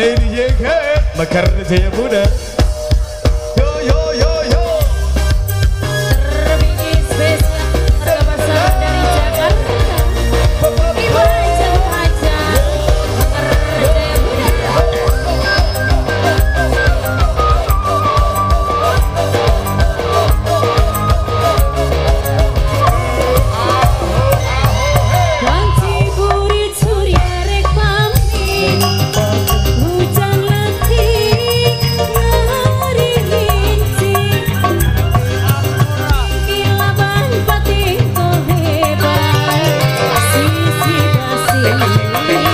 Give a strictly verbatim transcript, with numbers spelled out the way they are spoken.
D J D J K Mekar Jaya Muda. Terima kasih.